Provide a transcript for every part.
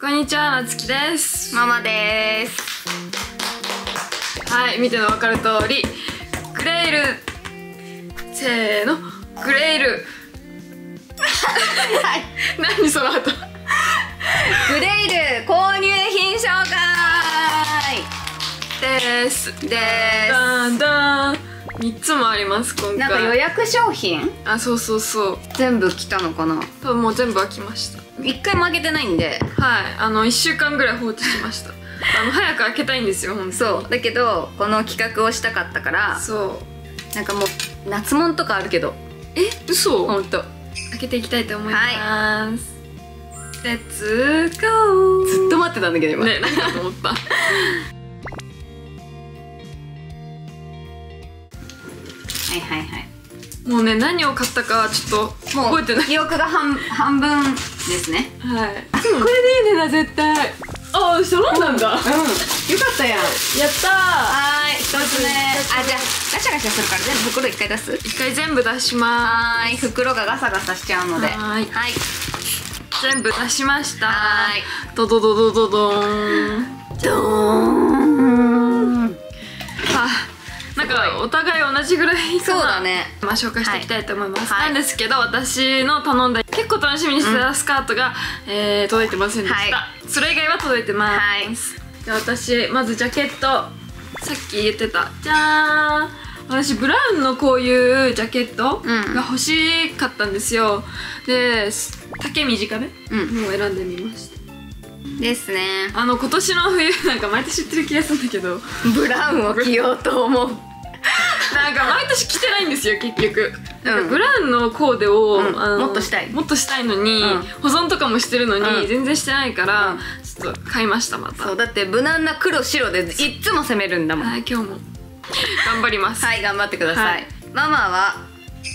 こんにちは、なつきです。ママです。はい、見ての分かる通り、グレイル、せーの、グレイル。何その後。グレイル購入品紹介です。だんだん3つもあります今回。なんか予約商品？あ、そうそうそう。全部来たのかな？多分もう全部開きました。1回も開けてないんで、はい、1週間ぐらい放置しました。早く開けたいんですよ本当に。そうだけどこの企画をしたかったから、そうなんかもう夏物とかあるけど、え、嘘？本当。開けていきたいと思います。Let's go！ ずっと待ってたんだけど今ね、何かと思ったはいはいはい、もうね、何を買ったかはちょっと覚えてない、記憶が半分ですね。はい、これでいいねな、絶対。ああ、揃ったんだ。うん、よかったやん。やったー。はーい、一つ目。あ、じゃあガシャガシャするから全部袋一回出す。一回全部出しまーす。はーい、袋がガサガサしちゃうので。はい。はい、全部出しました。はい。ドドドドドドーン。ドーン。あ、なんかお互い同じぐらい、そうだね。まあ紹介していきたいと思います。なんですけど、私の頼んだ結構楽しみにしてたスカートが届いてませんでした。それ以外は届いてます。じゃあ私まずジャケット、さっき言ってたじゃーん。私ブラウンのこういうジャケットが欲しかったんですよ。で、丈短めもう選んでみました。ですね。今年の冬なんか毎年言ってる気がするんだけど、ブラウンを着ようと思う。なんか毎年着てないんですよ結局。ブラウンのコーデをもっとしたい、もっとしたいのに、保存とかもしてるのに全然してないからちょっと買いました。またそうだって無難な黒白でいっつも攻めるんだもん。はい、今日も頑張ります。はい、頑張ってください。ママは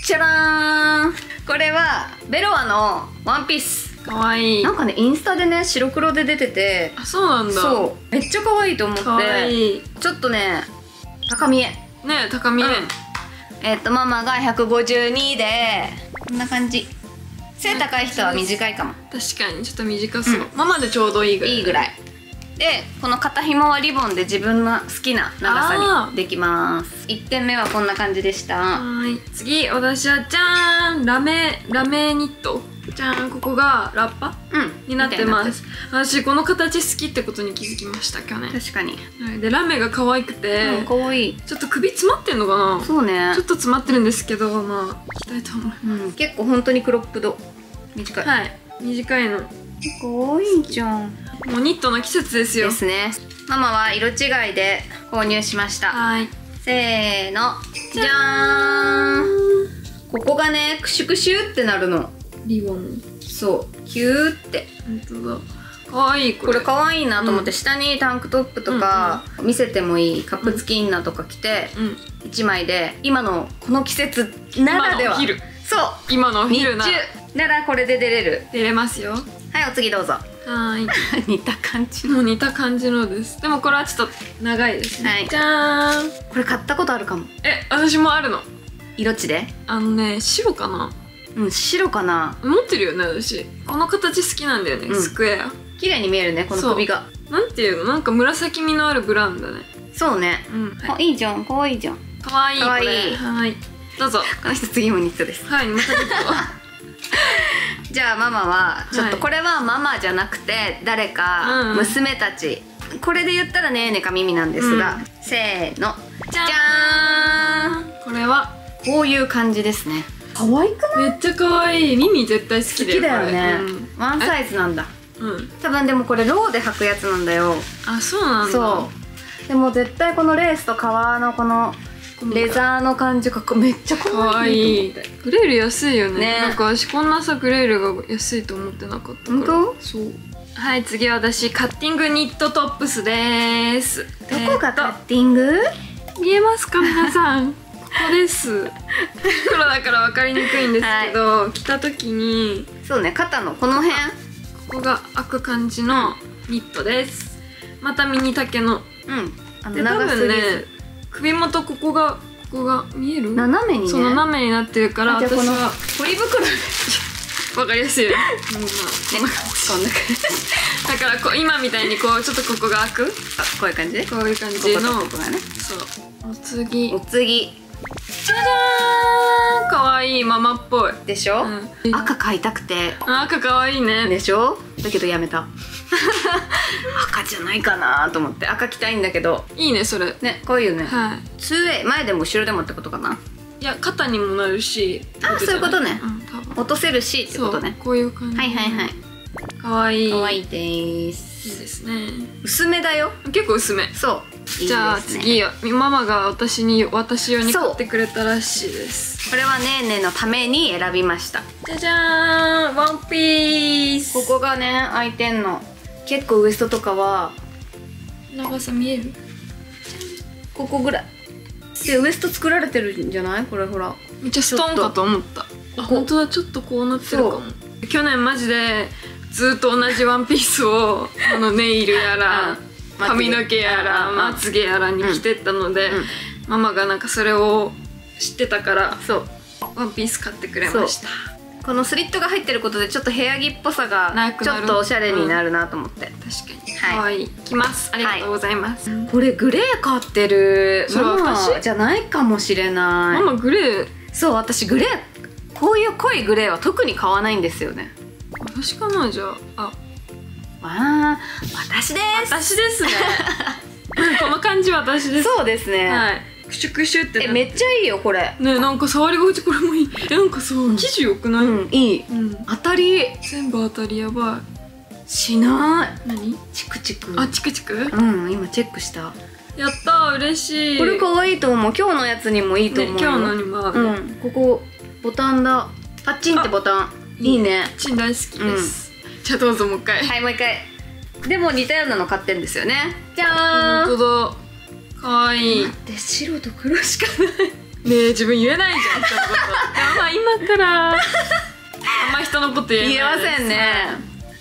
じゃらーん、これはベロアのワンピース。かわいい。なんかね、インスタでね白黒で出てて、あ、そうなんだ。そう、めっちゃ可愛いと思って、かわいい。ちょっとね高見えね、高見え、うん、ママが152でこんな感じ。背高い人は短いかも。確かにちょっと短そう、うん、ママでちょうどいいぐらい、いいぐらいで、この肩ひもはリボンで自分の好きな長さにできます。1点目はこんな感じでした。はい、次私はじゃーん、ラメニットじゃーん。ここがラッパ、うん、になってます。私この形好きってことに気づきました去年。確かに。でラメが可愛くて、うん、可愛い。ちょっと首詰まってんのかな。そうね、ちょっと詰まってるんですけど、まあいきたいと思います、うん、結構本当にクロップド短い。はい、短いの結構多いじゃん。もうニットの季節ですよ。ですね。ママは色違いで購入しました。はい。せーの、じゃーん。ここがね、クシュクシュってなるの。リボン。そう。キューって。本当だ。可愛いこれ。これ可愛いなと思って、下にタンクトップとか見せてもいいカップ付きインナーとか着て1枚で、今のこの季節ならでは。そう。今のお昼な。日中ならこれで出れる。出れますよ。はい、お次どうぞ。はい、似た感じのです。でもこれはちょっと長いですね。はい、じゃーん。これ買ったことあるかも。え、私もあるの。色地で？白かな。うん、白かな。持ってるよね私。この形好きなんだよね。スクエア。綺麗に見えるねこの首が。なんていうの、なんか紫みのあるブラウンだね。そうね。うん。いいじゃん、可愛いじゃん。可愛い。可愛い。はい。どうぞ。この人次もニットです。はい、またニット。じゃあママはちょっとこれはママじゃなくて誰か娘たち、これで言ったらねえねか耳なんですが、せーの、じゃーん。これはこういう感じですね。可愛くない？めっちゃ可愛い。耳絶対好きだよ。好きだよね。ワンサイズなんだ。多分でもこれローで履くやつなんだよ。あ、そうなんだ。そうでも絶対このレースと革のこのレザーの感じがめっちゃ可愛い。グレール安いよね。なんか私こんなさグレールが安いと思ってなかったから。本当？そう。はい、次は私カッティングニットトップスです。どこがカッティング？見えますか皆さん。ここです。黒だから分かりにくいんですけど、着た時にそうね、肩のこの辺、ここが開く感じのニットです。またミニ丈の、長すぎず首元、ここが見える？斜めにね。そう、斜めになってるから私はポリ袋わかりやすいよね。だからこう今みたいにこうちょっとここが開く、こういう感じ、こういう感じのここがね。そう、お次、お次、じゃじゃーん、かわいい、ママっぽいでしょ。赤買いたくて、赤かわいいねでしょ。だけどやめた。赤じゃないかなと思って、赤着たいんだけど。いいねそれね、こういうね、ツーウェイ、前でも後ろでもってことかな。いや、肩にもなるし、あ、そういうことね、落とせるしってことね。こういう感じ、はいはいはい、かわいい、かわいいです。いいですね。薄めだよ、結構薄め。そう、じゃあ次、ママが私用に買ってくれたらしいです。これはねーねーのために選びました。じゃじゃーん、ワンピース。ここがね開いてんの。結構ウエストとかは長さ見える、ここぐらいでウエスト作られてるんじゃない。これほら、めっちゃストンかと思った。本当だ、ちょっとこうなってるかも。去年マジでずっと同じワンピースをネイルやら髪の毛やらまつげやらに着てったので、ママがなんかそれを知ってたから、ワンピース買ってくれました。このスリットが入ってることでちょっと部屋着っぽさがちょっとおしゃれになるなと思って。確かに可愛い。きます、ありがとうございます。これグレー買ってる、ママじゃないかもしれない。ママグレー、そう、私グレー、こういう濃いグレーは特に買わないんですよね。私かな、じゃあ。あ、私です。私ですね。この感じ私です。そうですね。クシュクシュって、めっちゃいいよこれ。ね、なんか触り心地、これもいい。なんかそう、生地良くない？いい。当たり。全部当たり、やばい。しない。何？チクチク。あ、チクチク？今チェックした。やった、嬉しい。これ可愛いと思う。今日のやつにもいいと思う。今日のにも。ここ。ボタンだ、パチンってボタン、いいね。パチン大好きです。じゃあどうぞ、もう一回。はい、もう一回。でも似たようなの買ってんですよね。じゃあ、ほんとだ、かわいい。で、白と黒しかない。ねえ、自分言えないじゃん、そのこと。今からあんま人のこと言えないです。言えませんね。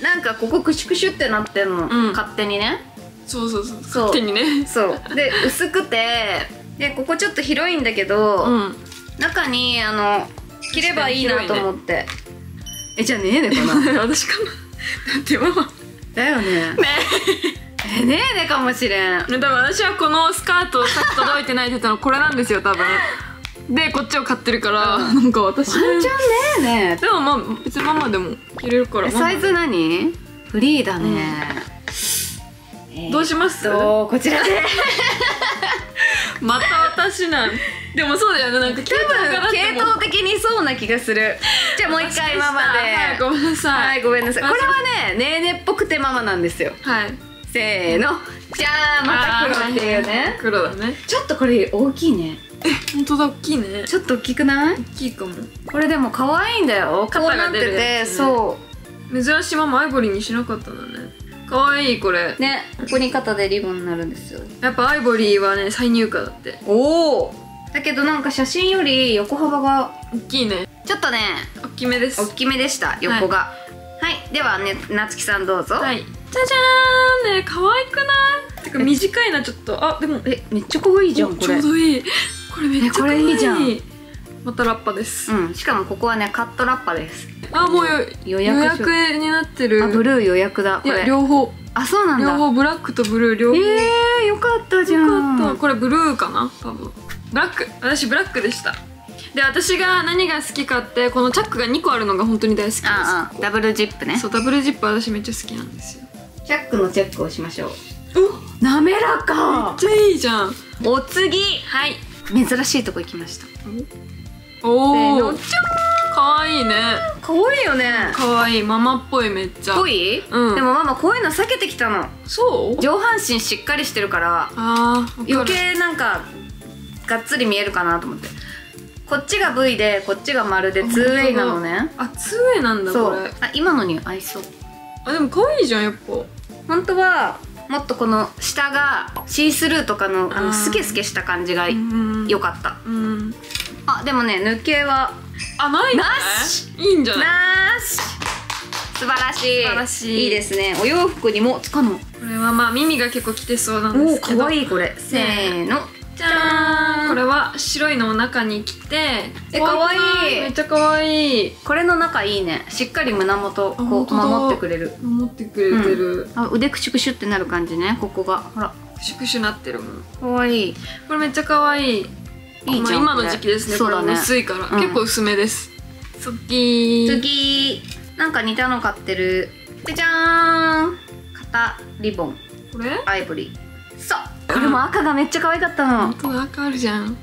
なんかここクシュクシュってなってんの、勝手にね。そうそうそう、勝手にね。そうで、薄くて、で、ここちょっと広いんだけど、中に着ればいいなと思って、ね、じゃあねえねかな。私かな。だってママだよね。ねえねえねかもしれん。多分私はこのスカート、さっき届いてないって言ったのこれなんですよ多分。でこっちを買ってるから、なんか私ワンチャンねえね。でもまあ別にママでも着れるから。サイズ何？フリーだね。どうします？こちらで。また私なん。でもそうだよね、なんか系統的にそうな気がする。じゃあもう一回ママで。はい、ごめんなさい。はい、ごめんなさい。これはね、ねえねっぽくてママなんですよ。はい。せーの。じゃあまた黒っていうね。黒だね。ちょっとこれ大きいね。え、本当だ、大きいね。ちょっと大きくない？大きいかも。これでも可愛いんだよ。こうなってて、そう。珍しい、ママアイボリーにしなかったのね。可愛いこれね。ここに肩でリボンになるんですよ。やっぱアイボリーはね再入荷だって。おお、だけどなんか写真より横幅が大きいね。ちょっとね大きめです。大きめでした、横が。はい、はい、ではね、なつきさんどうぞ。はい、じゃじゃーん。ね、可愛くない？てか短いな、ちょっと。あ、でもめっちゃ可愛いじゃんこれ。ちょうどいい、これめっちゃ可愛い。これいいじゃん。またラッパです。しかもここはねカットラッパです。あ、もう予約になってる。あ、ブルー予約だこれ。両方。あ、そうなんだ。両方、ブラックとブルー両方。よかったじゃん。よかった。これブルーかな多分。ブラック、私ブラックでした。で、私が何が好きかって、このチャックが2個あるのが本当に大好きです。ダブルジップね。そう、ダブルジップ私めっちゃ好きなんですよ。チャックのチェックをしましょう。お、滑らか。めっちゃいいじゃん。お次、はい、珍しいとこ行きました。おお、可愛いね。可愛いよね。可愛い、ママっぽい、めっちゃ。ぽい？でもママこういうの避けてきたの。そう？上半身しっかりしてるから、余計なんかがっつり見えるかなと思って。こっちが V で、こっちが丸で 2way なのね。あ、2way なんだこれ。あ、今のに合いそう。あ、でも可愛いじゃんやっぱ。本当はもっとこの下がシースルーとかのスケスケした感じが良かった。あ、でもね、抜けはないね。いいんじゃない？なし。素晴らしい。素晴らしい。いいですね。お洋服にもつかの。これはまあ耳が結構きてそうなんですけど。お、可愛いこれ。せーの。じゃーん。これは白いのを中に着て、かわいい。めっちゃかわいい。これの中いいね。しっかり胸元こう守ってくれる。守ってくれてる。あ、腕クシュクシュってなる感じね。ここがほらクシュクシュなってるもん。かわいい。これめっちゃかわいい。今の時期ですね。これも薄いから結構薄めです。好き次。なんか似たの買ってる。じゃーん。肩リボン。これアイボリー。そう、これも赤がめっちゃ可愛かったの。本当赤あるじゃん。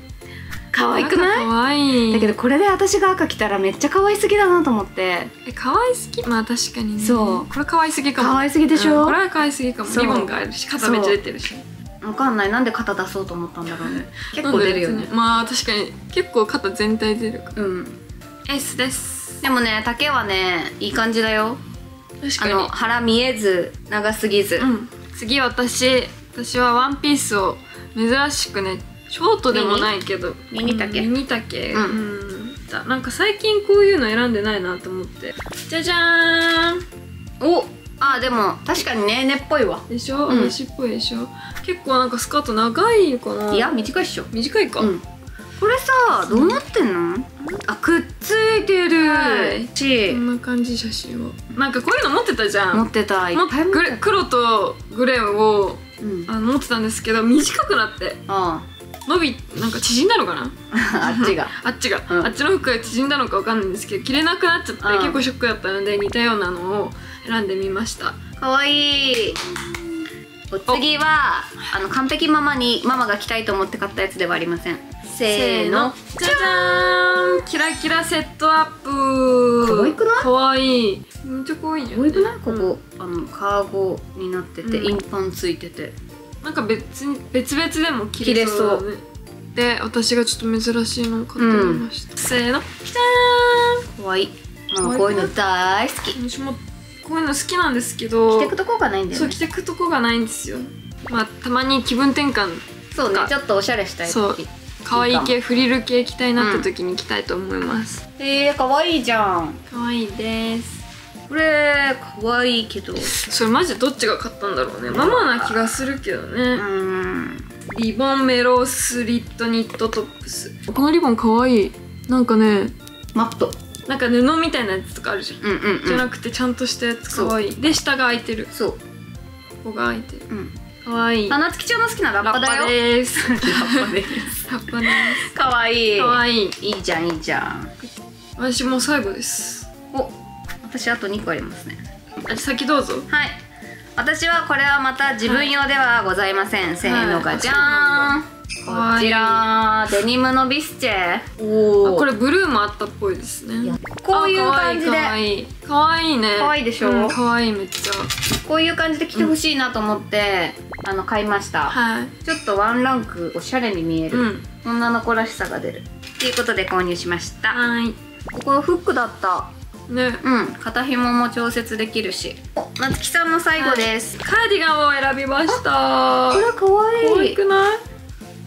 可愛くない？可愛い。だけどこれで私が赤着たらめっちゃ可愛すぎだなと思って。可愛すぎ？まあ確かにね。そう。これ可愛すぎかも。可愛すぎでしょ？これは可愛すぎかも。リボンがあるし、肩めっちゃ出てるし。わかんない。なんで肩出そうと思ったんだろうね。結構出るよね。まあ確かに結構肩全体出るから。うん。S です。でもね、丈はね、いい感じだよ。確かに。腹見えず長すぎず。うん。次私はワンピースを珍しくね、ショートでもないけどミニ丈、なんか最近こういうの選んでないなと思って。じゃじゃーん。おあ、でも確かにねねっぽいわ。でしょ、私っぽいでしょ。結構なんかスカート長いかな。いや短いっしょ。短いか。これさ、どうなってんの？あ、くっついてるし、こんな感じ。写真をなんかこういうの持ってたじゃん。持ってた。黒とグレーを持ってたんですけど、短くなってなんか縮んだのかな。あっちの服が縮んだのかわかんないんですけど、着れなくなっちゃって結構ショックだったので、似たようなのを選んでみました。かわいい。お次は完璧ママにママが着たいと思って買ったやつではありません。せーの、じゃじゃーん。キラキラセットアップ。かわいくない？かわいい。めっちゃかわいいじゃん。かわいくない？ここカーゴになってて、インパンついてて、なんか別々でも着れそうだね。で、私がちょっと珍しいのを買ってみました。せーの、じゃーん。かわいい。こういうの大好き。私もこういうの好きなんですけど、着てくとこがないんだよね。そう、着てくとこがないんですよ。まあ、たまに気分転換。そうね、ちょっとおしゃれしたい時、可愛い系、フリル系着たいなって時に着たいと思います。可愛いじゃん。可愛いです。これ可愛いけど、それマジどっちが買ったんだろうね。ママな気がするけどね。リボンメロスリットニットトップス。このリボン可愛い。なんかね、マット、なんか布みたいなやつとかあるじゃん。じゃなくてちゃんとしたやつ。可愛い。で、下が開いてる。そう、ここが開いてる。可愛い。夏希ちゃんの好きなラッパだよ。ラッパです。ラッパです。ラッパです。可愛い。可愛い。いいじゃん、いいじゃん。私もう最後です。お、私あと2個ありますね。先どうぞ。はい、私はこれはまた自分用ではございません。せーのがじゃん。こちらデニムのビスチェ。おお、これブルーもあったっぽいですね。こういう感じで。可愛い。可愛いね。可愛いでしょ。可愛い、めっちゃ。こういう感じで着てほしいなと思って買いました。はい。ちょっとワンランクおしゃれに見える。女の子らしさが出る。ということで購入しました。はい。ここフックだった。ね。うん。肩紐も調節できるし。夏希さんの最後です。カーディガンを選びました。これ可愛い。可愛くない？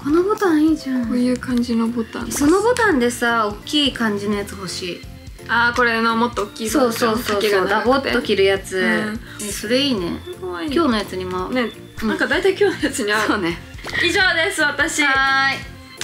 このボタンいいじゃん。こういう感じのボタン。そのボタンでさ、大きい感じのやつ欲しい。ああ、これのもっと大きい。そうそうそうそう。ダボっと着るやつ。それいいね。今日のやつにも。ね、なんか大体今日のやつに合う。そうね。以上です、私。はい。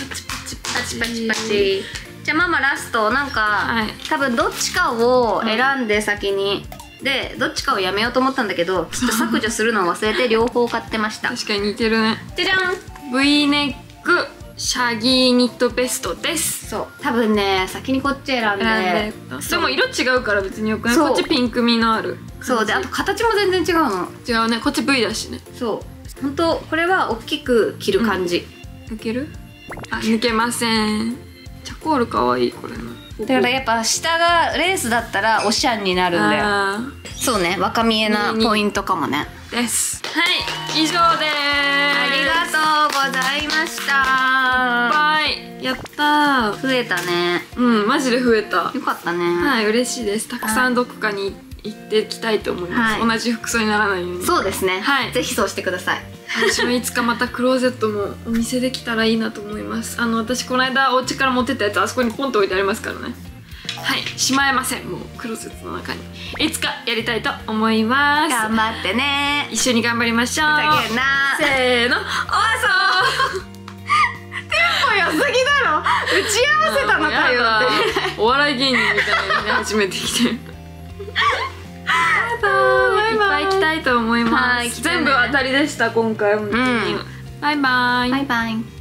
パチパチパチパチパチ。じゃあママラスト、なんか多分どっちかを選んで先に。で、どっちかをやめようと思ったんだけど、ちょっと削除するのを忘れて両方買ってました。確かに似てるね。じゃじゃん。V ネック。シャギーニットベストです。そう、多分ね、先にこっち選んで。でも色違うから別によくない。こっちピンク味のある。そうで、あと形も全然違うの。違うね、こっち V だしね。そう、ほんとこれは大きく着る感じ。抜ける？あ、抜けません。チャコールかわいい、これの。だからやっぱ下がレースだったらおしゃんになるんだよ。そうね、若見えなポイントかもね。です。はい、以上です。ありがとうございました。いっぱいやったー。増えたね。うん、マジで増えた。よかったね。はい、嬉しいです。たくさんどこかに行ってきたいと思います。同じ服装にならないように。そうですね。はい、ぜひそうしてください。私もいつかまたクローゼットもお店できたらいいなと思います。私この間お家から持ってったやつ、あそこにポンと置いてありますからね。はい、しまえません。もうクローゼットの中にいつかやりたいと思います。頑張ってね。一緒に頑張りましょう。せーの、おわそう。すぎだろ。打ち合わせたのかよって。お笑い芸人みたいなのね、初めて来てる。いっぱい来たいと思います。全部当たりでした今回、本当に。バイバイ。